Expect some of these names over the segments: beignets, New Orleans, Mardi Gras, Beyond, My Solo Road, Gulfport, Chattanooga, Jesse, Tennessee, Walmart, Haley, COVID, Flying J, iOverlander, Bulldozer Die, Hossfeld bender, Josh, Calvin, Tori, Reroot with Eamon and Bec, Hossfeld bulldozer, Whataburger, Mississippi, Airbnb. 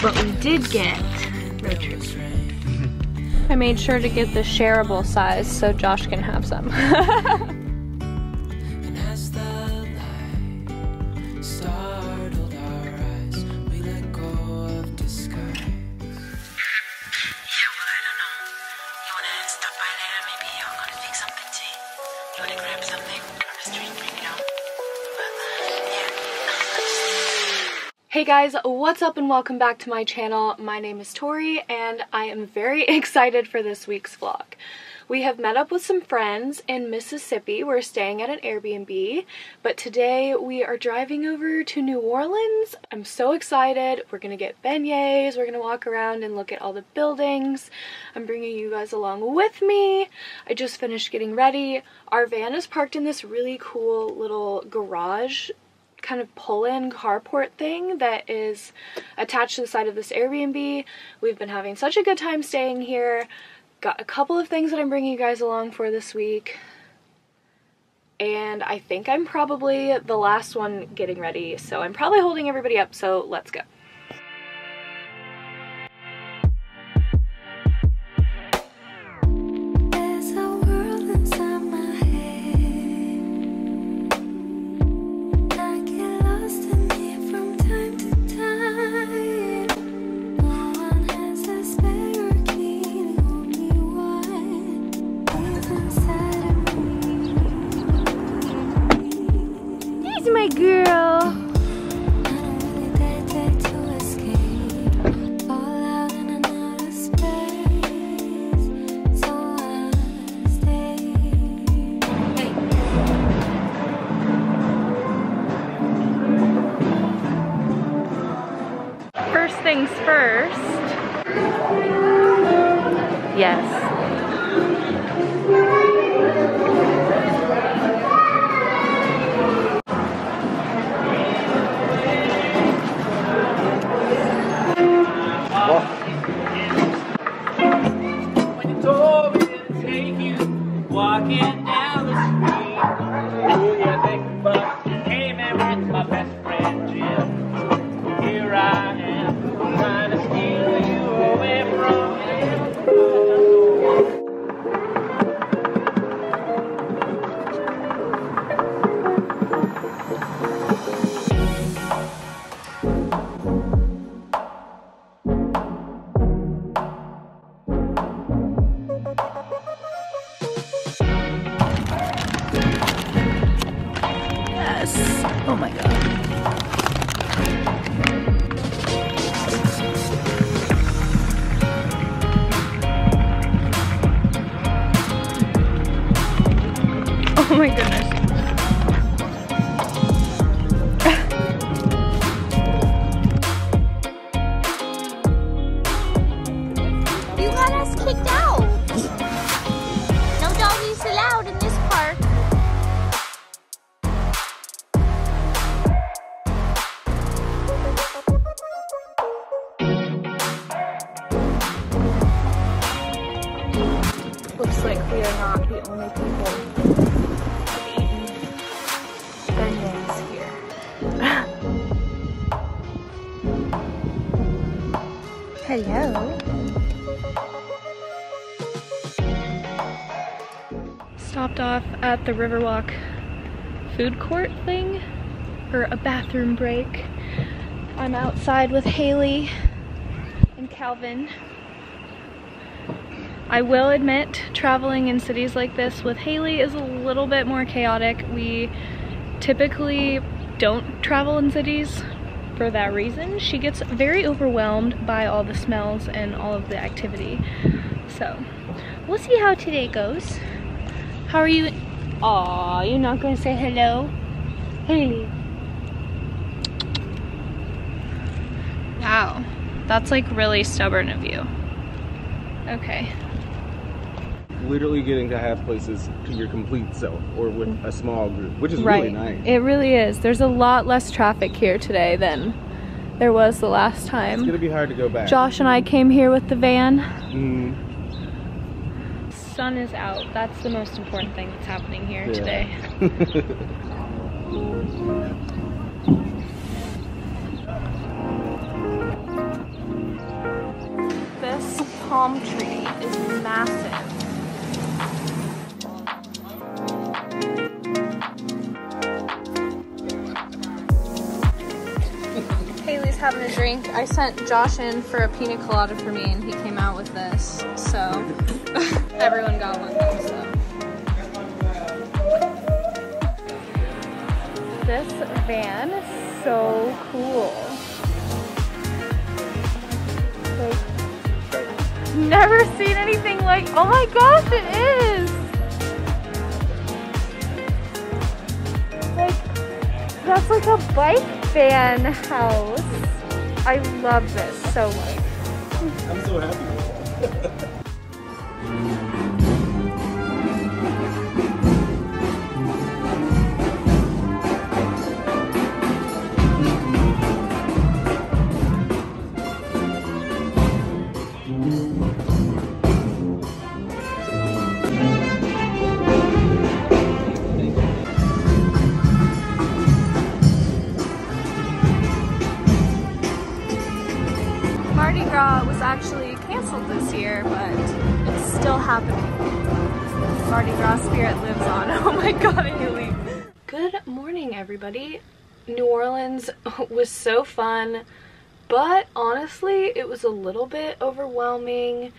but we did get road trip. I made sure to get the shareable size so Josh can have some. Hey guys, what's up and welcome back to my channel. My name is Tori and I am very excited for this week's vlog. We have met up with some friends in Mississippi. We're staying at an Airbnb, but today we are driving over to New Orleans. I'm so excited. We're gonna get beignets, we're gonna walk around and look at all the buildings. I'm bringing you guys along with me. I just finished getting ready. Our van is parked in this really cool little garage kind of pull-in carport thing that is attached to the side of this Airbnb. We've been having such a good time staying here. Got a couple of things that I'm bringing you guys along for this week. And I think I'm probably the last one getting ready, so I'm probably holding everybody up, so let's go. Things first. Yes. When Tori will take you walking down the street, who you think but hey man, it's my best friend Jim. Here I am. Oh my God. Oh my goodness. You got us kicked out. No doggies allowed in this park. Looks like we are not the only people who've eaten beignets here. Hello. Stopped off at the Riverwalk food court thing for a bathroom break. I'm outside with Haley and Calvin. I will admit, traveling in cities like this with Haley is a little bit more chaotic. We typically don't travel in cities for that reason. She gets very overwhelmed by all the smells and all of the activity. So, we'll see how today goes. How are you? Aw, you're not gonna say hello? Haley. Wow, that's like really stubborn of you. Okay. Literally getting to have places to your complete self or with a small group, which is really nice. It really is. There's a lot less traffic here today than there was the last time. It's gonna be hard to go back. Josh and I came here with the van. Sun is out. That's the most important thing that's happening here today. palm tree is massive. Haley's having a drink. I sent Josh in for a pina colada for me and he came out with this, so everyone got one. So. This van is so cool. Never seen anything like, oh my gosh, it is! Like, that's like a bike van house. I love this so much. I'm so happy. Actually canceled this year, but it's still happening. Mardi Gras spirit lives on. Oh my god, Haley. Good morning, everybody. New Orleans was so fun, but honestly, it was a little bit overwhelming.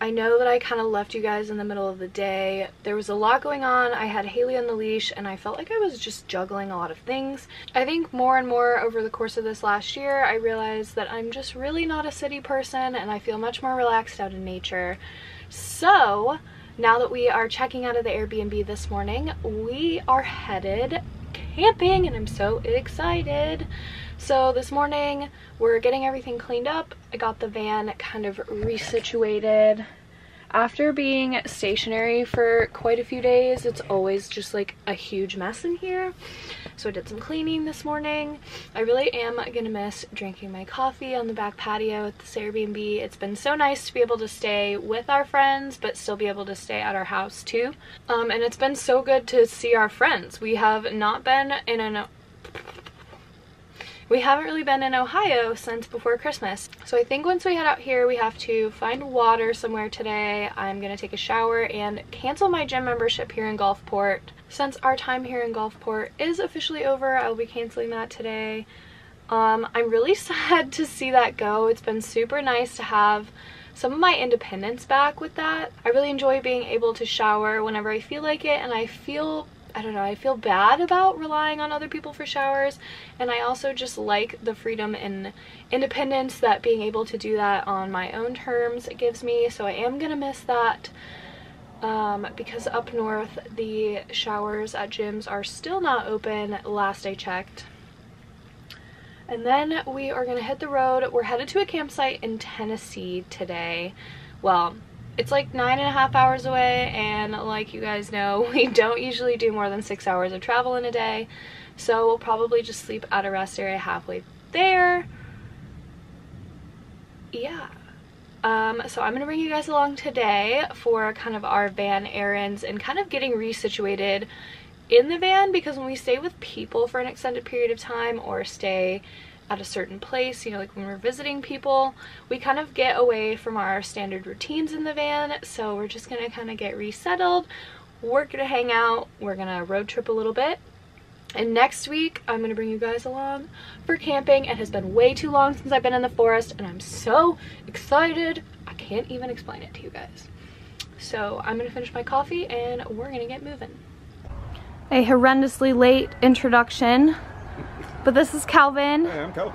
I know that I kind of left you guys in the middle of the day. There was a lot going on. I had Haley on the leash and I felt like I was just juggling a lot of things. I think more and more over the course of this last year, I realized that I'm just really not a city person and I feel much more relaxed out in nature. So now that we are checking out of the Airbnb this morning, we are headed camping and I'm so excited. So this morning we're getting everything cleaned up. I got the van kind of resituated. After being stationary for quite a few days, it's always just like a huge mess in here. So I did some cleaning this morning. I really am gonna miss drinking my coffee on the back patio at this Airbnb. It's been so nice to be able to stay with our friends, but still be able to stay at our house too. And it's been so good to see our friends. We haven't really been in Ohio since before Christmas. So I think once we head out here, we have to find water somewhere today. I'm gonna take a shower and cancel my gym membership here in Gulfport. Since our time here in Gulfport is officially over, I will be canceling that today. I'm really sad to see that go. It's been super nice to have some of my independence back with that. I really enjoy being able to shower whenever I feel like it, and I feel bad about relying on other people for showers, and I also just like the freedom and independence that being able to do that on my own terms gives me, so I am gonna miss that because up north the showers at gyms are still not open, last I checked. And then we are gonna hit the road. We're headed to a campsite in Tennessee today. Well, it's like 9.5 hours away, and like you guys know, we don't usually do more than 6 hours of travel in a day, so we'll probably just sleep at a rest area halfway there. Yeah. So I'm gonna bring you guys along today for kind of our van errands and kind of getting resituated in the van, because when we stay with people for an extended period of time or stay at a certain place, you know, like when we're visiting people, we kind of get away from our standard routines in the van, so we're just gonna kind of get resettled. We're gonna hang out, we're gonna road trip a little bit, and next week I'm gonna bring you guys along for camping. It has been way too long since I've been in the forest and I'm so excited I can't even explain it to you guys. So I'm gonna finish my coffee and we're gonna get moving. A horrendously late introduction, but this is Calvin. Hey, I'm Calvin.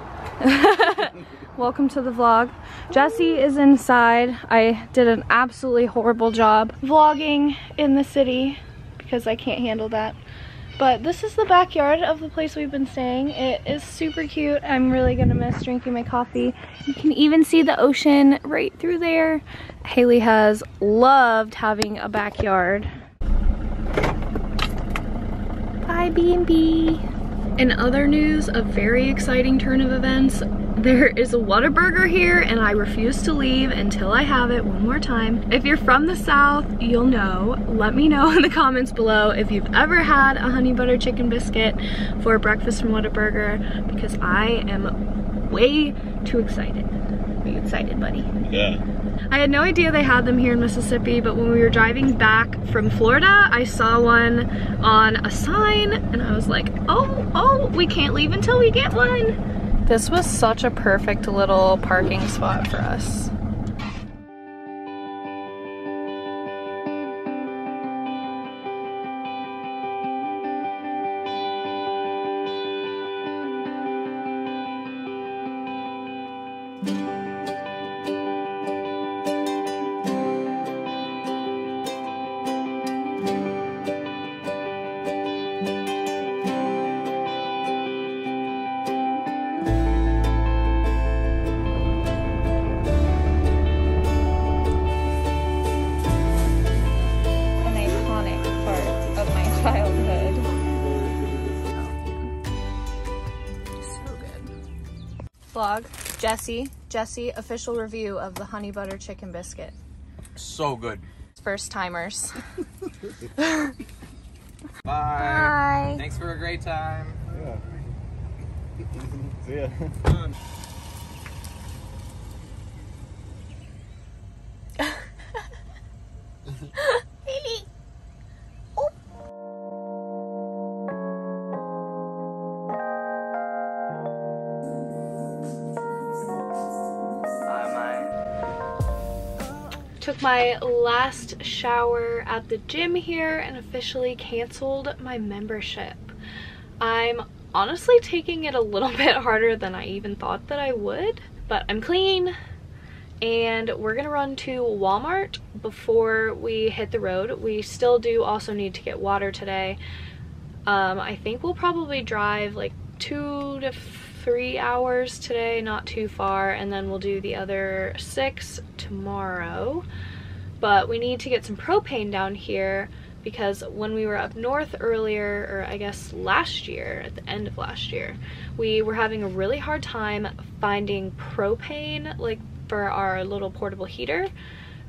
Welcome to the vlog. Jesse is inside. I did an absolutely horrible job vlogging in the city because I can't handle that. But this is the backyard of the place we've been staying. It is super cute. I'm really gonna miss drinking my coffee. You can even see the ocean right through there. Haley has loved having a backyard. Bye, B&B. In other news, a very exciting turn of events. There is a Whataburger here and I refuse to leave until I have it one more time. If you're from the South, you'll know. Let me know in the comments below if you've ever had a honey butter chicken biscuit for breakfast from Whataburger, because I am way too excited. Are you excited, buddy? Yeah. I had no idea they had them here in Mississippi, but when we were driving back from Florida, I saw one on a sign and I was like, oh, we can't leave until we get one. This was such a perfect little parking spot for us. Vlog, Jesse, official review of the honey butter chicken biscuit. So good. First timers. Bye. Bye. Thanks for a great time. Yeah. See ya. Took my last shower at the gym here and officially canceled my membership. I'm honestly taking it a little bit harder than I even thought that I would, but I'm clean and we're gonna run to Walmart before we hit the road. We still do also need to get water today. I think we'll probably drive like 2 to 3 hours today, not too far, and then we'll do the other 6 tomorrow. But we need to get some propane down here because when we were up north earlier, or I guess last year, at the end of last year, we were having a really hard time finding propane, like for our little portable heater,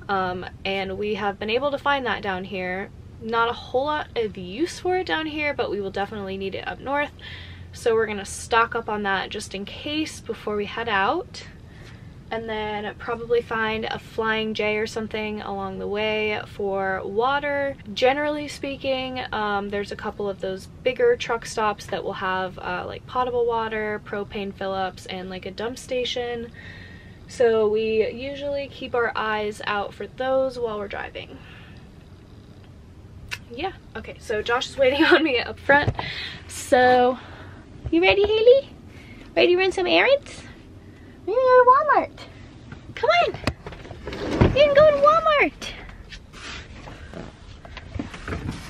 and we have been able to find that down here. Not a whole lot of use for it down here, but we will definitely need it up north. So we're gonna stock up on that just in case before we head out, and then probably find a Flying J or something along the way for water. Generally speaking, there's a couple of those bigger truck stops that will have like potable water, propane fill-ups, and like a dump station. So we usually keep our eyes out for those while we're driving. Yeah, okay, so Josh is waiting on me up front. So you ready, Haley? Ready to run some errands? We're going to Walmart. Come on. We're going to go to Walmart.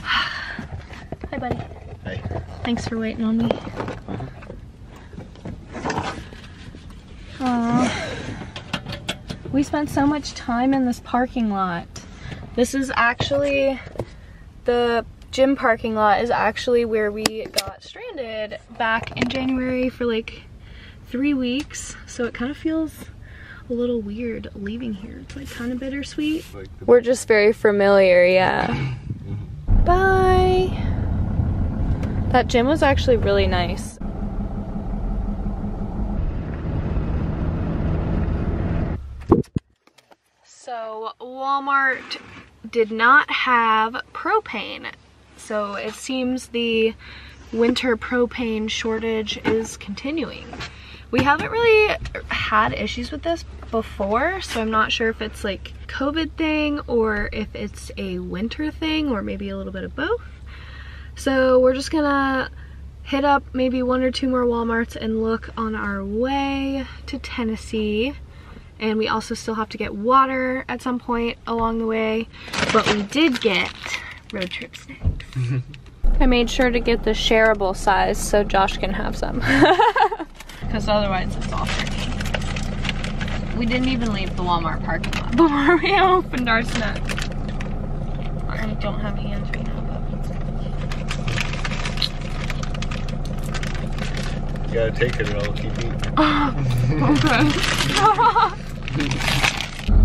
Hi, buddy. Hi. Thanks for waiting on me. We spent so much time in this parking lot. This is actually the gym parking lot is actually where we got stranded back in January for like 3 weeks, so it kind of feels a little weird leaving here. It's like kind of bittersweet. We're just very familiar, yeah. Bye! That gym was actually really nice. So Walmart did not have propane. So it seems the winter propane shortage is continuing. We haven't really had issues with this before, so I'm not sure if it's like a COVID thing or if it's a winter thing or maybe a little bit of both. So we're just gonna hit up maybe 1 or 2 more Walmarts and look on our way to Tennessee. And we also still have to get water at some point along the way, but we did get road trip snacks. I made sure to get the shareable size so Josh can have some. Because otherwise it's all free. We didn't even leave the Walmart parking lot before we opened our snack. I don't have hands right now, but you gotta take it or I'll keep eating. Oh, okay.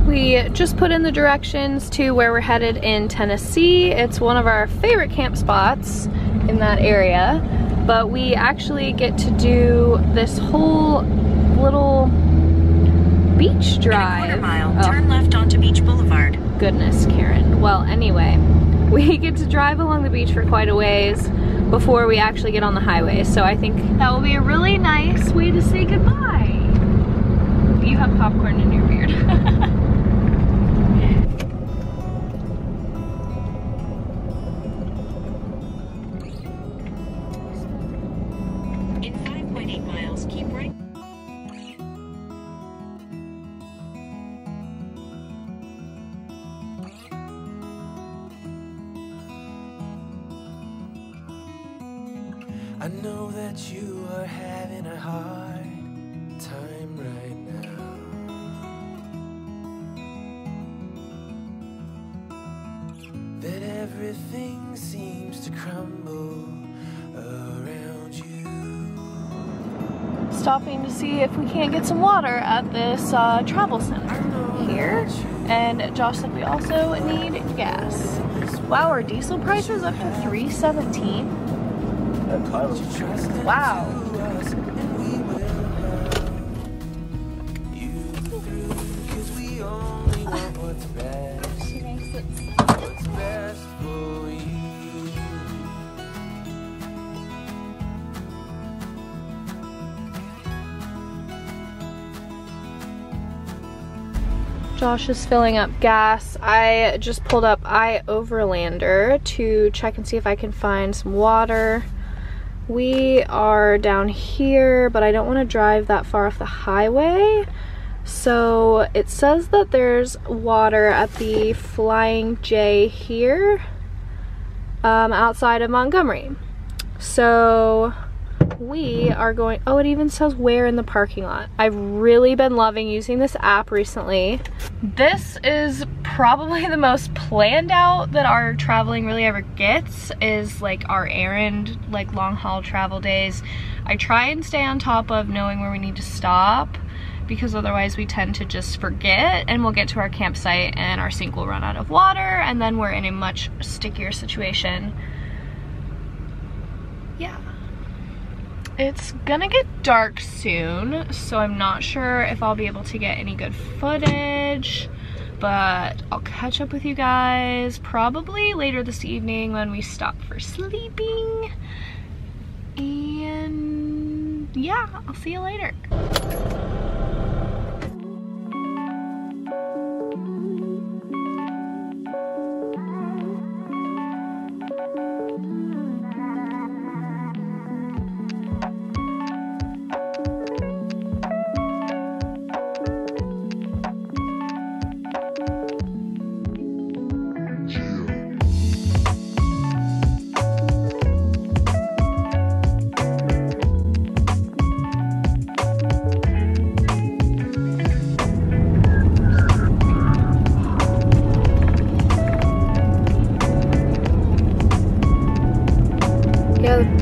We just put in the directions to where we're headed in Tennessee. It's one of our favorite camp spots in that area, but we actually get to do this whole little Beach Drive. In a quarter mile, turn left onto Beach Boulevard. Goodness, Karen. Well, anyway, we get to drive along the beach for quite a ways before we actually get on the highway. So I think that will be a really nice way to say goodbye. You have popcorn in your beard. I know that you are having a hard time right now, that everything seems to crumble around you. Stopping to see if we can't get some water at this travel center here, and Josh said we also need gas. Wow, our diesel price is up to $3.17. Wow. She makes it. Josh is filling up gas. I just pulled up iOverlander to check and see if I can find some water. We are down here, but I don't want to drive that far off the highway. So it says that there's water at the Flying J here, outside of Montgomery. So we are going, oh, it even says where in the parking lot. I've really been loving using this app recently. This is probably the most planned out that our traveling really ever gets, is like our errand, like long haul travel days. I try and stay on top of knowing where we need to stop, because otherwise we tend to just forget and we'll get to our campsite and our sink will run out of water and then we're in a much stickier situation. Yeah. It's gonna get dark soon, so I'm not sure if I'll be able to get any good footage, but I'll catch up with you guys probably later this evening when we stop for sleeping. And yeah, I'll see you later.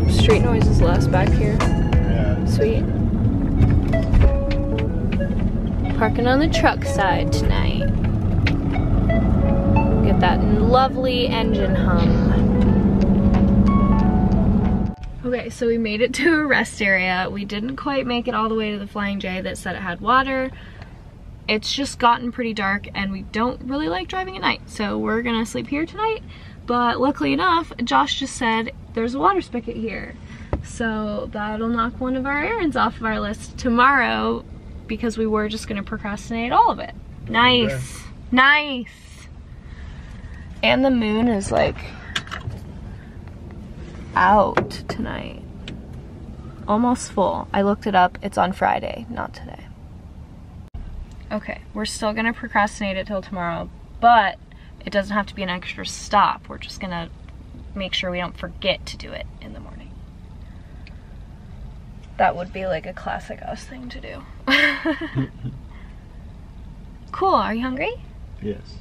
Street noise is less back here. Yeah. Sweet. Parking on the truck side tonight. Get that lovely engine hum. Okay, so we made it to a rest area. We didn't quite make it all the way to the Flying J that said it had water. It's just gotten pretty dark and we don't really like driving at night, so we're gonna sleep here tonight. But luckily enough, Josh just said there's a water spigot here, so that'll knock one of our errands off of our list tomorrow, because we were just gonna procrastinate all of it. Nice, nice. And the moon is like out tonight, almost full. I looked it up, it's on Friday, not today. Okay, we're still gonna procrastinate it till tomorrow, but it doesn't have to be an extra stop. We're just gonna make sure we don't forget to do it in the morning. That would be like a classic us thing to do. Cool, are you hungry? Yes.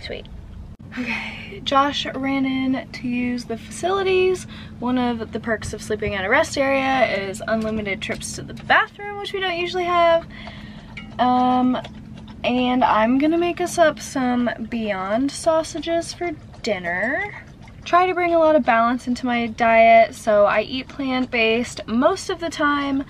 Sweet. Okay, Josh ran in to use the facilities. One of the perks of sleeping at a rest area is unlimited trips to the bathroom, which we don't usually have. And I'm gonna make us up some Beyond sausages for dinner. Try to bring a lot of balance into my diet, so I eat plant-based most of the time,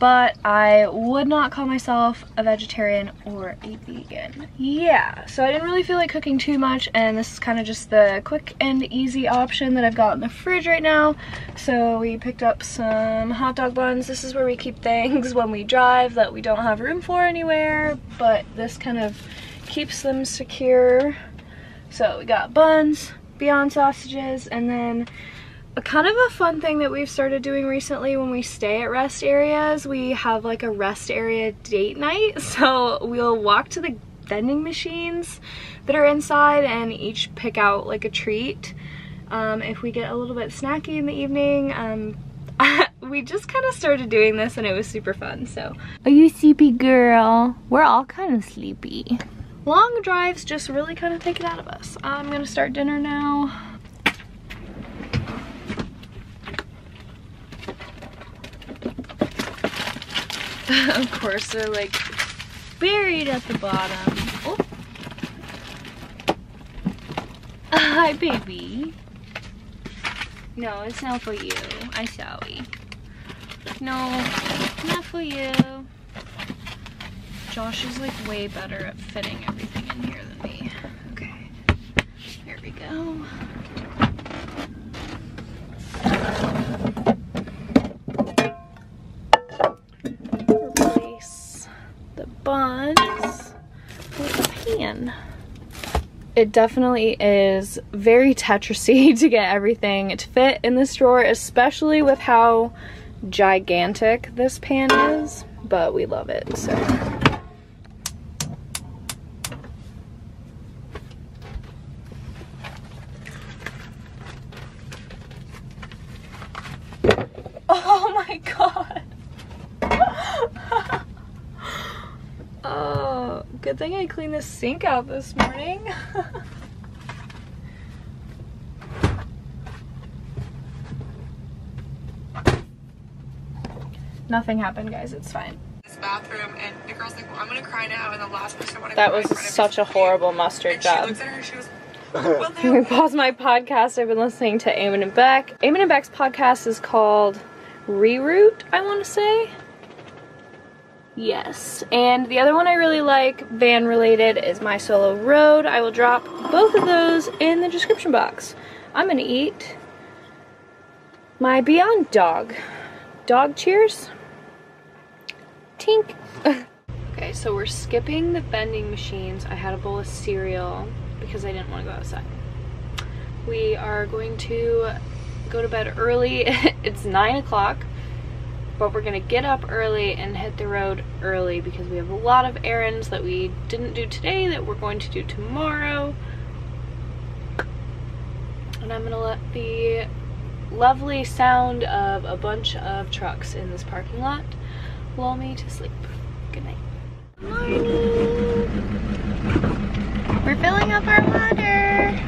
but I would not call myself a vegetarian or a vegan. Yeah, so I didn't really feel like cooking too much, and this is kind of just the quick and easy option that I've got in the fridge right now. So we picked up some hot dog buns. This is where we keep things when we drive that we don't have room for anywhere, but this kind of keeps them secure. So we got buns, Beyond sausages, and then a kind of a fun thing that we've started doing recently when we stay at rest areas, we have like a rest area date night. So we'll walk to the vending machines that are inside and each pick out like a treat. If we get a little bit snacky in the evening, we just kind of started doing this and it was super fun. So, are you sleepy, girl? We're all kind of sleepy. Long drives just really kind of take it out of us. I'm gonna start dinner now. Of course, they're like buried at the bottom. Oh. Hi, baby. No, it's not for you. I'm sorry. No, not for you. Josh is like way better at fitting everything in here than me. Okay, here we go. Replace the buns with a pan. It definitely is very Tetrisy to get everything to fit in this drawer, especially with how gigantic this pan is, but we love it, so. Good thing I cleaned the sink out this morning. Nothing happened, guys. It's fine. This bathroom, and the girl's like, well, I'm gonna cry now, and the last person I want to cry. That was such a horrible mustard job. She looked at her and she was, well, I'm gonna pause my podcast. I've been listening to Eamon and Bec. Eamon and Bec's podcast is called Reroot, I want to say. Yes, and the other one I really like, van related, is My Solo Road. I will drop both of those in the description box. I'm gonna eat my Beyond dog. Dog cheers. Tink. Okay, so we're skipping the vending machines. I had a bowl of cereal because I didn't want to go outside. We are going to go to bed early. It's 9 o'clock. But we're gonna get up early and hit the road early because we have a lot of errands that we didn't do today that we're going to do tomorrow. And I'm gonna let the lovely sound of a bunch of trucks in this parking lot lull me to sleep. Good night. Morning. We're filling up our water.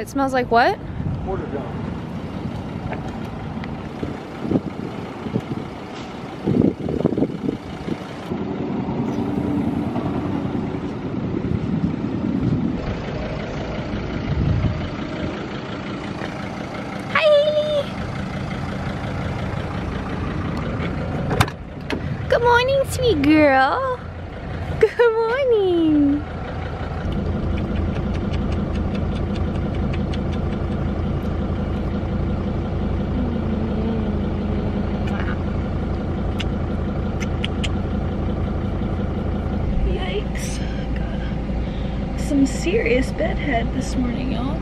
It smells like what? Water gum. Good morning, sweet girl. Good morning. Yikes. Got some serious bedhead this morning, y'all.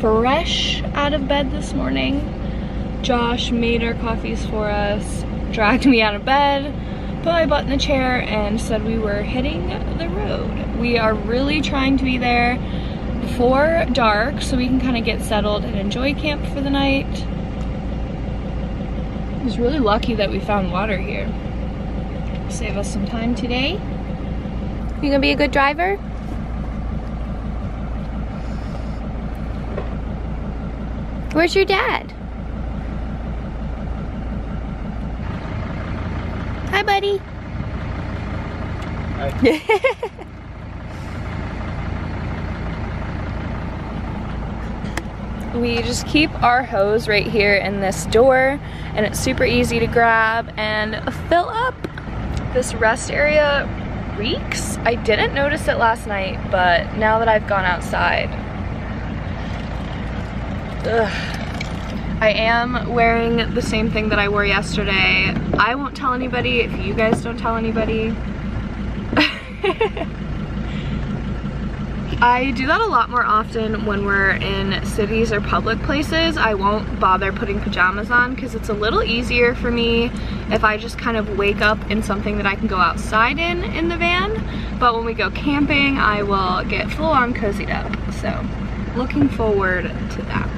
Fresh out of bed this morning. Josh made our coffees for us, dragged me out of bed, put my butt in the chair, and said we were hitting the road. We are really trying to be there before dark so we can kind of get settled and enjoy camp for the night. I was really lucky that we found water here. Save us some time today. You gonna be a good driver? Where's your dad? Hi, buddy. Hi. we just keep our hose right here in this door, and it's super easy to grab and fill up. This rest area reeks. I didn't notice it last night, but now that I've gone outside, ugh. I am wearing the same thing that I wore yesterday. I won't tell anybody if you guys don't tell anybody. I do that a lot more often when we're in cities or public places. I won't bother putting pajamas on because it's a little easier for me if I just kind of wake up in something that I can go outside in the van. But when we go camping, I will get full on cozied up. So looking forward to that.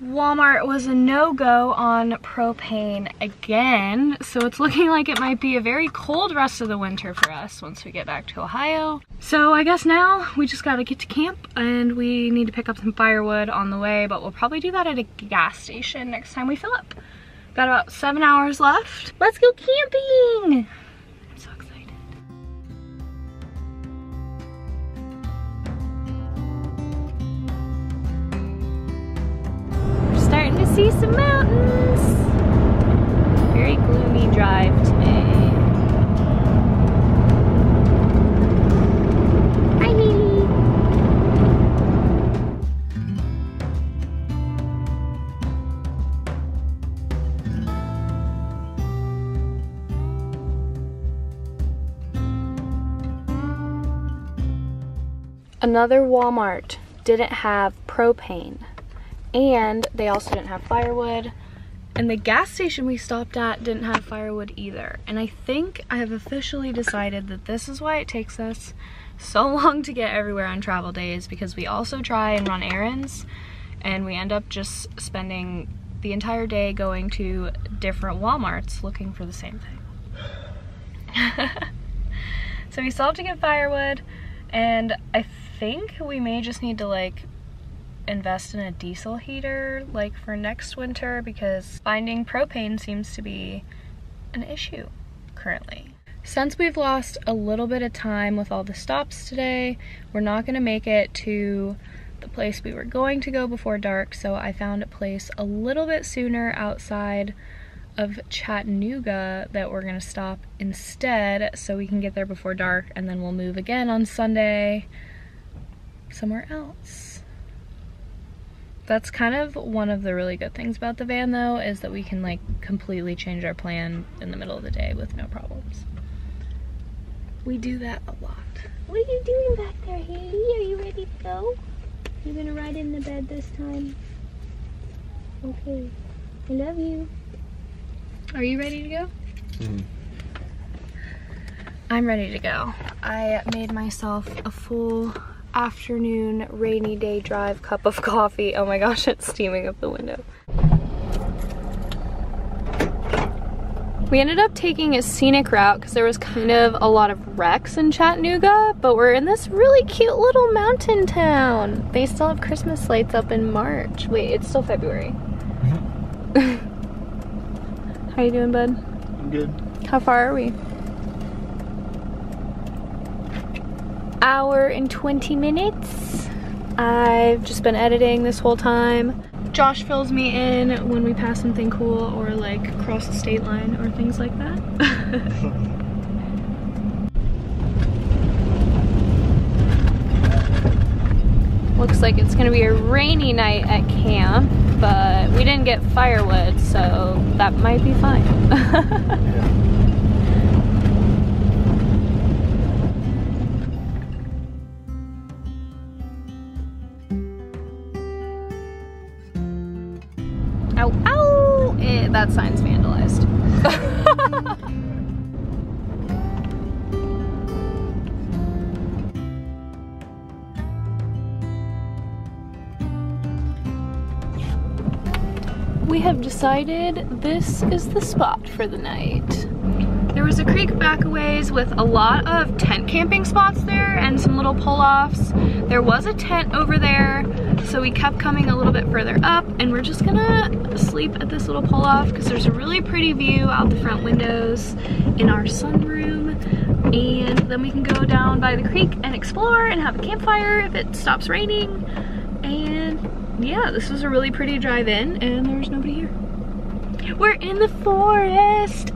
Walmart was a no-go on propane again, so it's looking like it might be a very cold rest of the winter for us once we get back to Ohio. So I guess now we just gotta get to camp, and we need to pick up some firewood on the way, but we'll probably do that at a gas station next time we fill up. Got about 7 hours left. Let's go camping! I'm so excited. Starting to see some mountains. Very gloomy drive today. Hi, Haley. Another Walmart didn't have propane. And they also didn't have firewood, and the gas station we stopped at didn't have firewood either. And I think I have officially decided that this is why it takes us so long to get everywhere on travel days, because we also try and run errands and we end up just spending the entire day going to different Walmarts looking for the same thing. So we stopped to get firewood, and I think we may just need to like invest in a diesel heater like for next winter, because finding propane seems to be an issue currently. Since we've lost a little bit of time with all the stops today, we're not going to make it to the place we were going to go before dark, so I found a place a little bit sooner outside of Chattanooga that we're going to stop instead, so we can get there before dark, and then we'll move again on Sunday somewhere else. That's kind of one of the really good things about the van, though, is that we can like completely change our plan in the middle of the day with no problems. We do that a lot. What are you doing back there, Haley? Are you ready to go? You gonna ride in the bed this time? Okay. I love you. Are you ready to go? Mm-hmm. I'm ready to go. I made myself a full afternoon rainy day drive cup of coffee. Oh my gosh, it's steaming up the window. We ended up taking a scenic route because there was kind of a lot of wrecks in Chattanooga, but we're in this really cute little mountain town. They still have Christmas lights up in March. Wait, it's still February. Mm-hmm. How you doing, bud? I'm good. How far are we? Hour and 20 minutes. I've just been editing this whole time. Josh fills me in when we pass something cool or like cross the state line or things like that. Looks like it's gonna be a rainy night at camp, but we didn't get firewood, so that might be fine. Yeah. Ow, ow! That sign's vandalized. We we have decided this is the spot for the night. There was a creek back a ways with a lot of tent camping spots there and some little pull-offs. There was a tent over there, so we kept coming a little bit further up, and we're just gonna sleep at this little pull-off because there's a really pretty view out the front windows in our sunroom, and then we can go down by the creek and explore and have a campfire if it stops raining. And yeah, this was a really pretty drive-in, and there was nobody here. We're in the forest!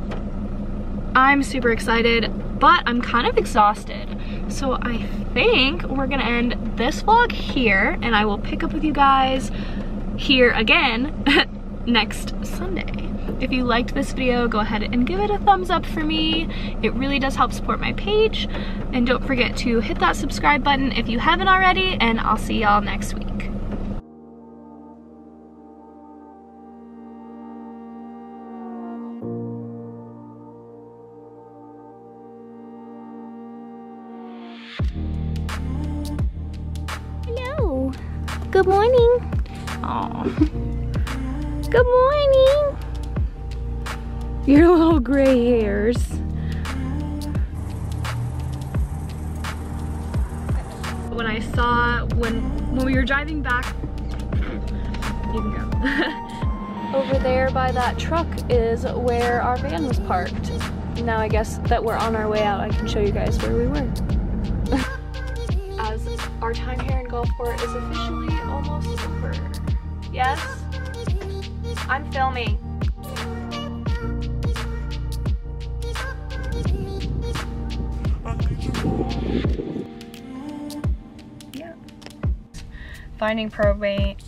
I'm super excited, but I'm kind of exhausted. So I think we're gonna end this vlog here, and I will pick up with you guys here again next Sunday. If you liked this video, go ahead and give it a thumbs up for me. It really does help support my page. And don't forget to hit that subscribe button if you haven't already, and I'll see y'all next week. Hello. Good morning. Aw. Good morning. Your little gray hairs. When I saw when we were driving back, you can go. Over there by that truck is where our van was parked. Now I guess that we're on our way out. I can show you guys where we were. As our time here in Gulfport is officially almost over. Yes? I'm filming. Yeah. Finding probate.